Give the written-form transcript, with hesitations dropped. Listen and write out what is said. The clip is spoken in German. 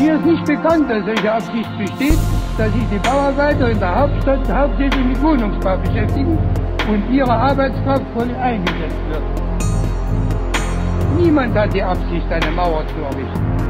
Mir ist nicht bekannt, dass solche Absicht besteht, dass sich die Bauarbeiter in der Hauptstadt hauptsächlich mit Wohnungsbau beschäftigen und ihre Arbeitskraft voll eingesetzt wird. Niemand hat die Absicht, eine Mauer zu errichten.